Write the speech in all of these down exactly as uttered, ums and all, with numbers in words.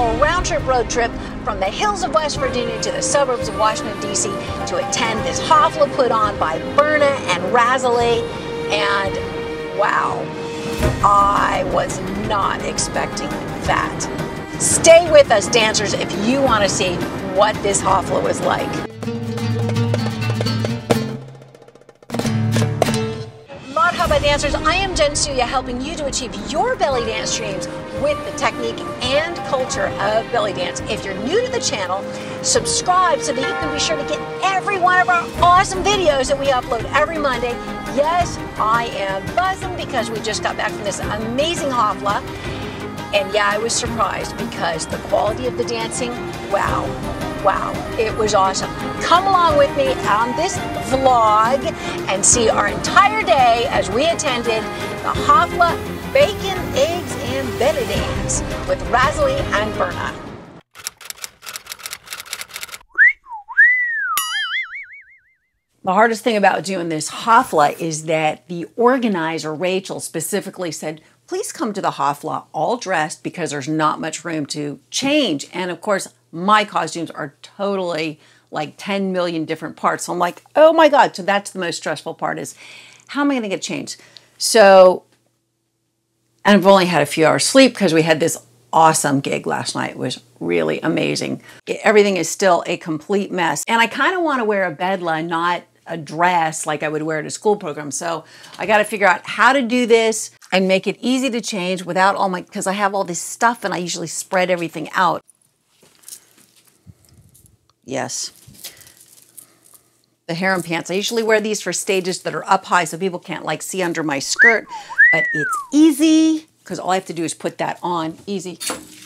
twenty-four hour round-trip road trip from the hills of West Virginia to the suburbs of Washington, D C to attend this Hafla put on by Berna and Razilee. And wow, I was not expecting that. Stay with us, dancers, if you want to see what this Hafla was like. Marhaba, dancers, I am Jensuya, helping you to achieve your belly dance dreams with the technique and culture of belly dance. If you're new to the channel, subscribe so that you can be sure to get every one of our awesome videos that we upload every Monday. Yes, I am buzzing because we just got back from this amazing Hafla. And yeah, I was surprised because the quality of the dancing, wow, wow, it was awesome. Come along with me on this vlog and see our entire day as we attended the Hafla Bacon, Eggs, and Belly Dance with Razilee and Berna. The hardest thing about doing this Hafla is that the organizer, Rachel, specifically said, please come to the Hafla all dressed because there's not much room to change. And of course, my costumes are totally like ten million different parts. So I'm like, oh my God. So that's the most stressful part is how am I going to get changed? So, and I've only had a few hours sleep because we had this awesome gig last night. It was really amazing. Everything is still a complete mess. And I kind of want to wear a bedla, not a dress like I would wear at a school program. So I got to figure out how to do this and make it easy to change without all my, because I have all this stuff and I usually spread everything out. Yes. The harem pants. I usually wear these for stages that are up high so people can't like see under my skirt, but it's easy because all I have to do is put that on. Easy.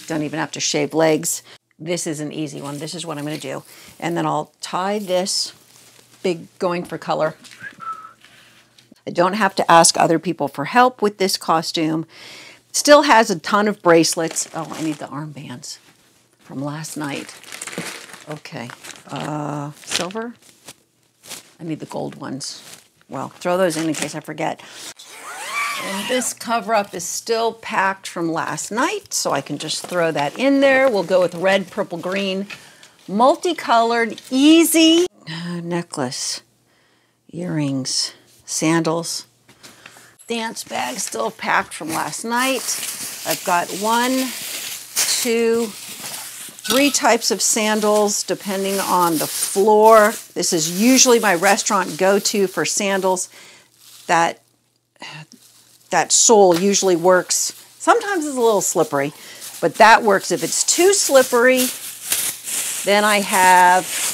Don't even have to shave legs. This is an easy one. This is what I'm going to do. And then I'll tie this big going for color. I don't have to ask other people for help with this costume. Still has a ton of bracelets. Oh, I need the armbands from last night. Okay, uh, silver. I need the gold ones. Well, throw those in in case I forget. And this cover-up is still packed from last night, so I can just throw that in there. We'll go with red, purple, green, multicolored, easy. Uh, necklace, earrings, sandals, dance bag still packed from last night. I've got one, two, three types of sandals depending on the floor. This is usually my restaurant go-to for sandals. That, that sole usually works. Sometimes it's a little slippery, but that works. If it's too slippery, then I have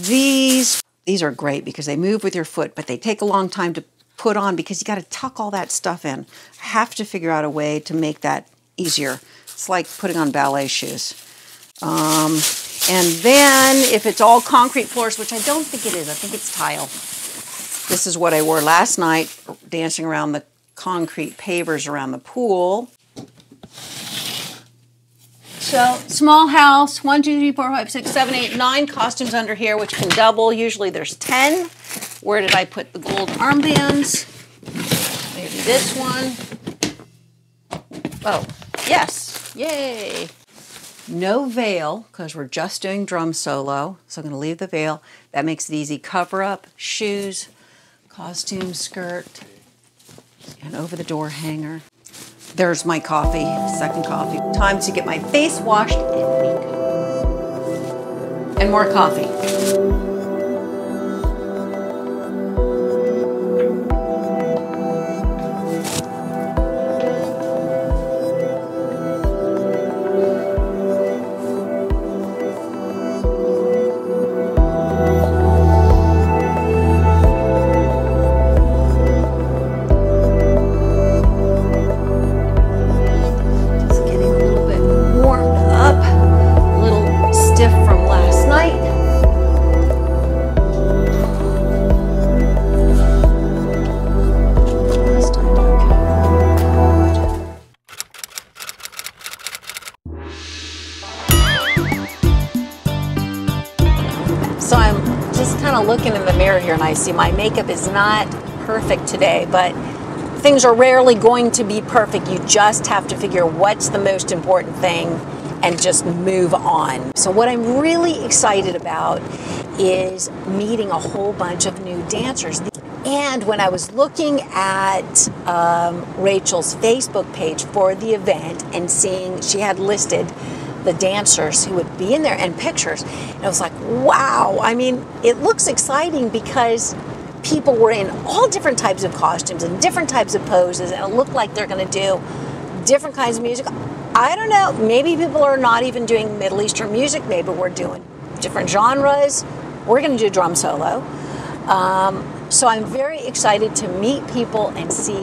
These, these are great because they move with your foot, but they take a long time to put on because you got to tuck all that stuff in. I have to figure out a way to make that easier. It's like putting on ballet shoes. Um, and then if it's all concrete floors, which I don't think it is, I think it's tile. This is what I wore last night, dancing around the concrete pavers around the pool. So small house, one, two, three, four, five, six, seven, eight, nine costumes under here, which can double. Usually there's ten. Where did I put the gold armbands? Maybe this one. Oh, yes. Yay. No veil, because we're just doing drum solo. So I'm going to leave the veil. That makes it easy. Cover up, shoes, costume skirt, and over the door hanger. There's my coffee, second coffee. Time to get my face washed and makeup. And more coffee. Looking in the mirror here and I see my makeup is not perfect today, but things are rarely going to be perfect. You just have to figure what's the most important thing and just move on. So what I'm really excited about is meeting a whole bunch of new dancers. And when I was looking at um, Rachel's Facebook page for the event and seeing she had listed the dancers who would be in there and pictures, and I was like, wow, I mean, it looks exciting because people were in all different types of costumes and different types of poses, and it looked like they're going to do different kinds of music. I don't know, maybe people are not even doing Middle Eastern music, maybe we're doing different genres. We're going to do drum solo. Um, so I'm very excited to meet people and see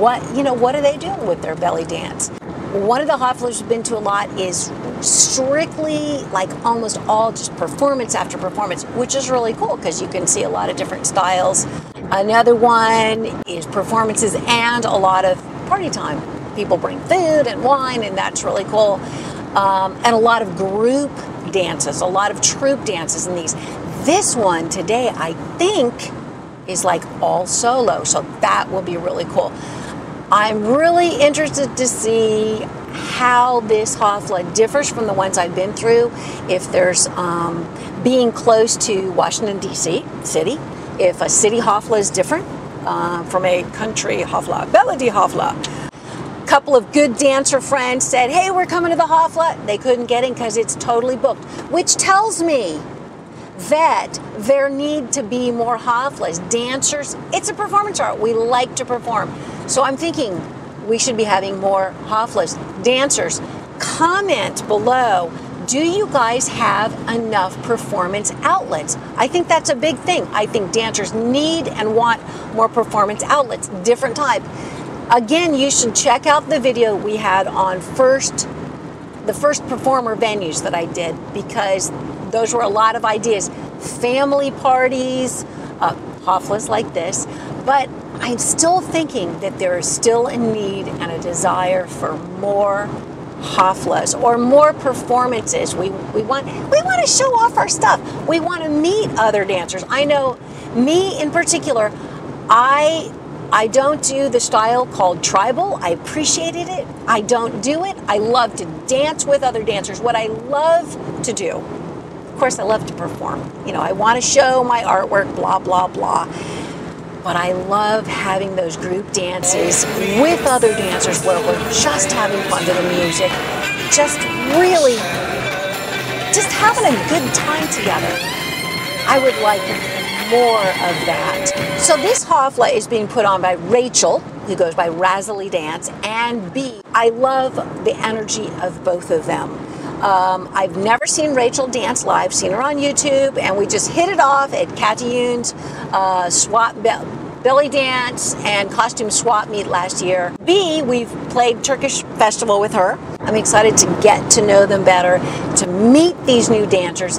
what, you know, what are they doing with their belly dance. One of the Haflas we've been to a lot is strictly, like almost all, just performance after performance, which is really cool because you can see a lot of different styles. Another one is performances and a lot of party time. People bring food and wine, and that's really cool. Um, and a lot of group dances, a lot of troupe dances in these. This one today, I think, is like all solo, so that will be really cool. I'm really interested to see how this Hafla differs from the ones I've been through. If there's um, being close to Washington, D C city, if a city Hafla is different uh, from a country Hafla, Beladi Hafla. Couple of good dancer friends said, hey, we're coming to the Hafla. They couldn't get in because it's totally booked, which tells me that there need to be more Haflas. Dancers, it's a performance art. We like to perform. So I'm thinking we should be having more Haflas. Dancers, comment below. Do you guys have enough performance outlets? I think that's a big thing. I think dancers need and want more performance outlets, different type. Again, you should check out the video we had on first, the first performer venues that I did, because those were a lot of ideas. Family parties, uh, Haflas like this, but I'm still thinking that there is still a need and a desire for more Haflas or more performances. We, we, want, we want to show off our stuff. We want to meet other dancers. I know me in particular, I... I don't do the style called tribal. I appreciated it. I don't do it. I love to dance with other dancers. What I love to do, of course, I love to perform. You know, I want to show my artwork, blah, blah, blah. But I love having those group dances with other dancers where we're just having fun to the music, just really, just having a good time together. I would like more of that. So this Hafla is being put on by Rachel, who goes by Razilee Dance, and Bee. I love the energy of both of them. Um, I've never seen Rachel dance live, seen her on YouTube, and we just hit it off at Katyun's uh, swap be belly dance and costume swap meet last year. Bee, we've played Turkish Festival with her. I'm excited to get to know them better, to meet these new dancers.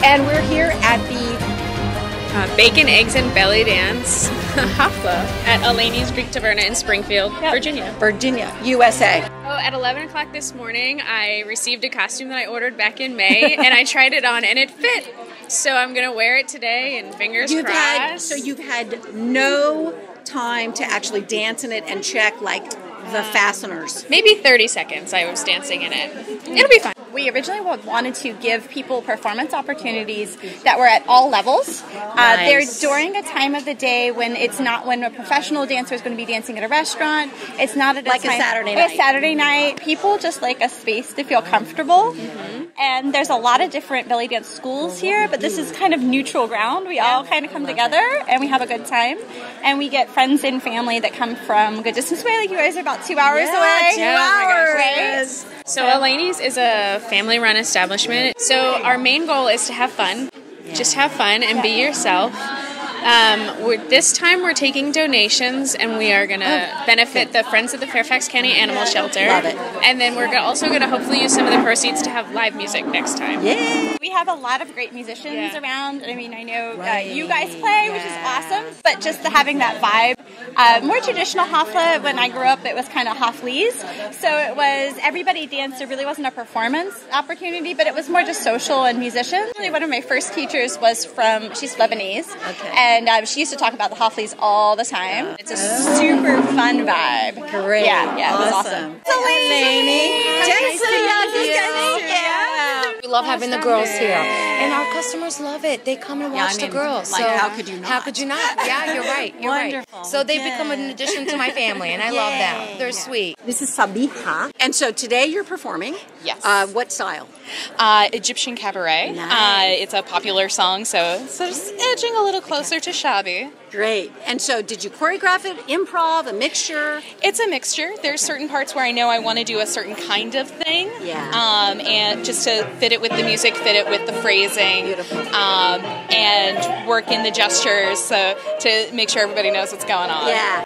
And we're here at the uh, Bacon, Eggs, and Belly Dance Hafla at Eleni's Greek Taverna in Springfield, yep. Virginia. Virginia, U S A. Oh, at eleven o'clock this morning, I received a costume that I ordered back in May, and I tried it on, and it fit. So I'm going to wear it today, and fingers you've crossed. Had, so you've had no time to actually dance in it and check, like, the fasteners. Maybe thirty seconds I was dancing in it. It'll be fine. We originally wanted to give people performance opportunities that were at all levels. Nice. Uh, they're during a time of the day when it's not when a professional dancer is going to be dancing at a restaurant. It's not at a like time, a Saturday night. A Saturday night. People just like a space to feel comfortable. Mm-hmm. And there's a lot of different belly dance schools here, but this is kind of neutral ground. We yeah, all kind of come together it. and we have a good time. And we get friends and family that come from a good distance away. Like you guys are about two hours yeah, away. Two yeah, hours. Oh my gosh, right? So Eleni's is a family-run establishment. So our main goal is to have fun. Yeah. Just have fun and yeah. be yourself. Um, we're, this time we're taking donations, and we are going to oh, benefit good. the Friends of the Fairfax County Animal Shelter. Love it. And then we're also going to hopefully use some of the proceeds to have live music next time. Yay! we have a lot of great musicians yeah. around. I mean, I know right. uh, you guys play, yeah. which is awesome, but just the, having that vibe. Uh, more traditional Hafla, when I grew up, it was kind of Haflis. So it was, everybody danced. There really wasn't a performance opportunity, but it was more just social and musicians. Really, one of my first teachers was from, she's Lebanese, okay. and um, she used to talk about the Haflis all the time. Yeah. It's a oh. super fun vibe. Great. Yeah, yeah, awesome. It was awesome. Eleni. We love having the girls here, and our customers love it. They come and watch yeah, I mean, the girls. Like, so how could you not? How could you not? Yeah, you're right. You're Wonderful. Right. So they yeah. become an addition to my family, and I Yay. Love that. They're yeah. sweet. This is Sabiha. And so today you're performing. Yes. Uh, what style? Uh, Egyptian cabaret. Nice. Uh, it's a popular song, so so just edging a little closer okay. to Shabi. Great. And so did you choreograph it, improv, a mixture? It's a mixture. There's okay. certain parts where I know I want to do a certain kind of thing. Yeah. Um, and just to fit it with the music, fit it with the phrasing. Beautiful. Um, and work in the gestures so to make sure everybody knows what's going on. Yeah.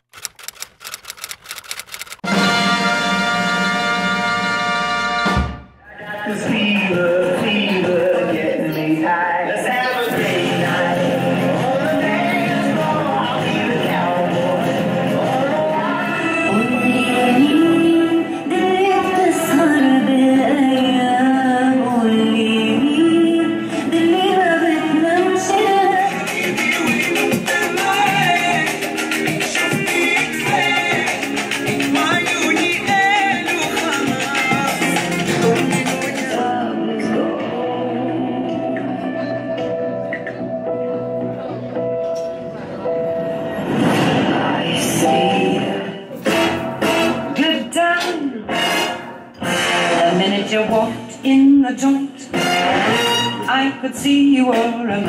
In the joint, I could see you were a man.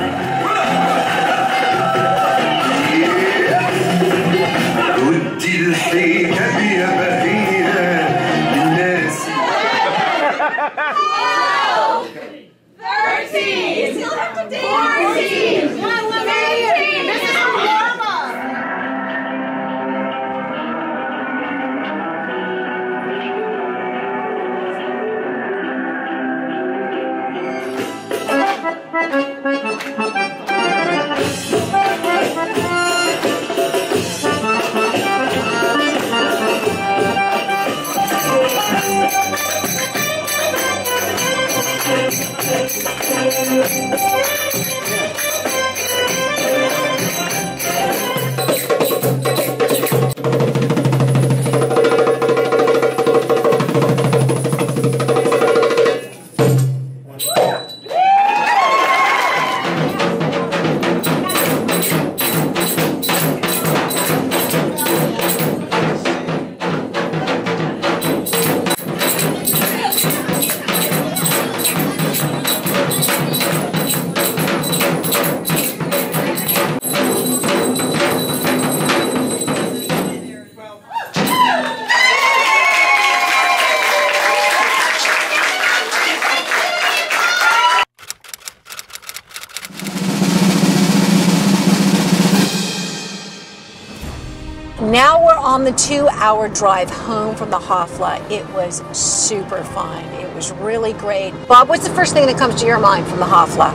Would you say happy ever here? Thirteen. You'll have to dance. Fourteen. Now we're on the two-hour drive home from the Hafla. It was super fun. It was really great. Bob, what's the first thing that comes to your mind from the Hafla?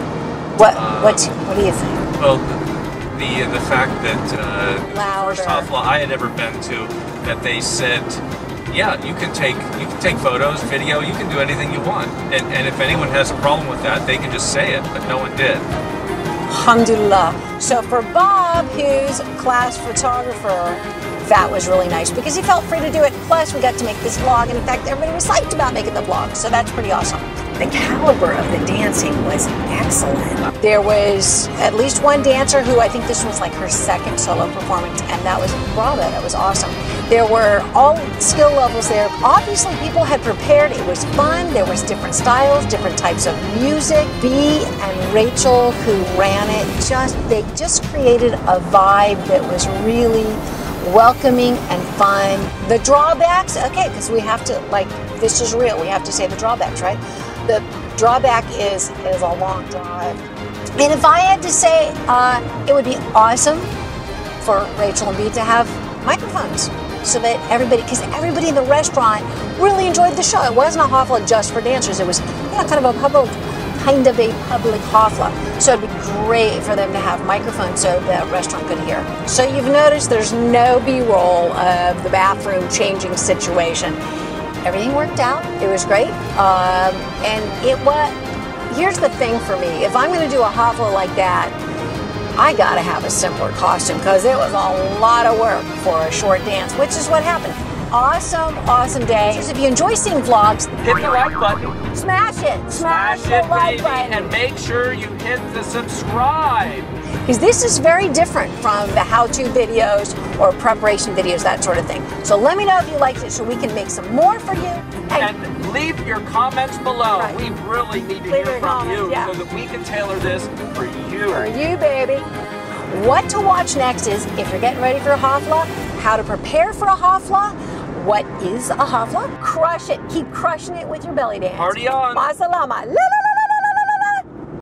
What um, what what do you think? Well, the the fact that uh, the first Hafla I had ever been to, that they said, yeah, you can take you can take photos, video, you can do anything you want, and and if anyone has a problem with that, they can just say it, but no one did. Alhamdulillah. So for Bob, who's class photographer, that was really nice because he felt free to do it. Plus, we got to make this vlog, and in fact, everybody was psyched about making the vlog, so that's pretty awesome. The caliber of the dancing was excellent. There was at least one dancer who, I think this was like her second solo performance, and that was bravo, that was awesome. There were all skill levels there. Obviously, people had prepared. It was fun. There was different styles, different types of music. Bee and Rachel, who ran it, just they just created a vibe that was really welcoming and fun. The drawbacks, okay, because we have to, like, this is real. We have to say the drawbacks, right? The drawback is is a long drive. And if I had to say, uh, it would be awesome for Rachel and Bee to have microphones, so that everybody, because everybody in the restaurant really enjoyed the show. It wasn't a Hafla just for dancers. It was, you know, kind of a public kind of a public hafla, so it'd be great for them to have microphones so the restaurant could hear. So you've noticed there's no B-roll of the bathroom changing situation. Everything worked out. It was great. Um, and it was, here's the thing for me. If I'm going to do a hafla like that, I got to have a simpler costume because it was a lot of work for a short dance, which is what happened. Awesome, awesome day. If you enjoy seeing vlogs, hit the like button. Smash it. Smash, smash the it, like baby, button. And make sure you hit the subscribe. Because this is very different from the how-to videos or preparation videos, that sort of thing. So let me know if you liked it so we can make some more for you. And, and leave your comments below. Right. We really need to leave hear from comments, you yeah. so that we can tailor this for you. For you, baby. What to watch next is, if you're getting ready for a hafla, how to prepare for a hafla, what is a hafla? Crush it. Keep crushing it with your belly dance. Party on. Masalama. La la la.